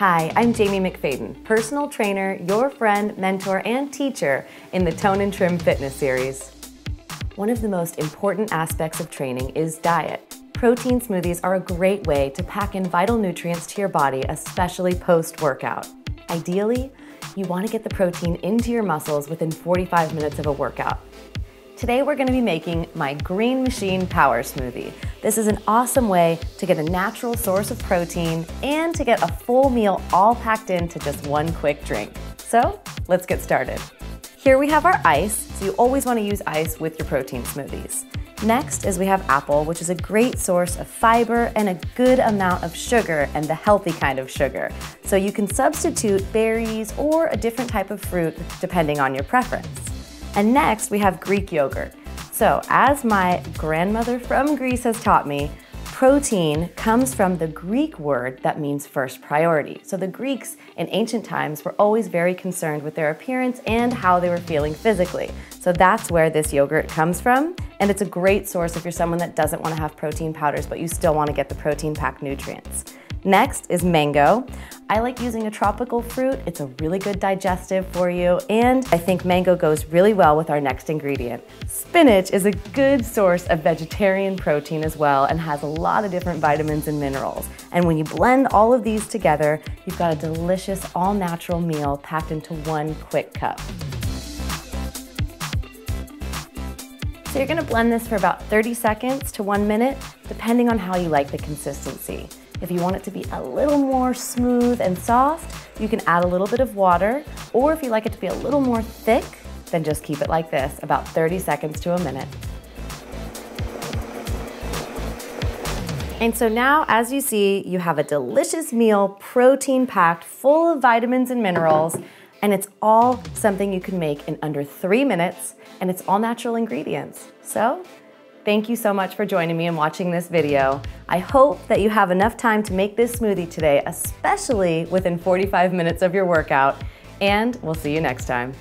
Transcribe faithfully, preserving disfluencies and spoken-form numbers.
Hi, I'm Jamie McFaden, personal trainer, your friend, mentor, and teacher in the Tone and Trim Fitness Series. One of the most important aspects of training is diet. Protein smoothies are a great way to pack in vital nutrients to your body, especially post-workout. Ideally, you want to get the protein into your muscles within forty-five minutes of a workout. Today we're going to be making my Green Machine Power Smoothie. This is an awesome way to get a natural source of protein and to get a full meal all packed into just one quick drink. So let's get started. Here we have our ice, so you always want to use ice with your protein smoothies. Next is we have apple, which is a great source of fiber and a good amount of sugar, and the healthy kind of sugar. So you can substitute berries or a different type of fruit depending on your preference. And next, we have Greek yogurt. So, as my grandmother from Greece has taught me, protein comes from the Greek word that means first priority. So the Greeks in ancient times were always very concerned with their appearance and how they were feeling physically. So that's where this yogurt comes from, and it's a great source if you're someone that doesn't want to have protein powders, but you still want to get the protein-packed nutrients. Next is mango. I like using a tropical fruit. It's a really good digestive for you, and I think mango goes really well with our next ingredient. Spinach is a good source of vegetarian protein as well, and has a lot of different vitamins and minerals. And when you blend all of these together, you've got a delicious all-natural meal packed into one quick cup. So you're gonna blend this for about thirty seconds to one minute, depending on how you like the consistency. If you want it to be a little more smooth and soft, you can add a little bit of water, or if you like it to be a little more thick, then just keep it like this, about thirty seconds to a minute. And so now, as you see, you have a delicious meal, protein-packed, full of vitamins and minerals, and it's all something you can make in under three minutes, and it's all natural ingredients. So, thank you so much for joining me and watching this video. I hope that you have enough time to make this smoothie today, especially within forty-five minutes of your workout, and we'll see you next time.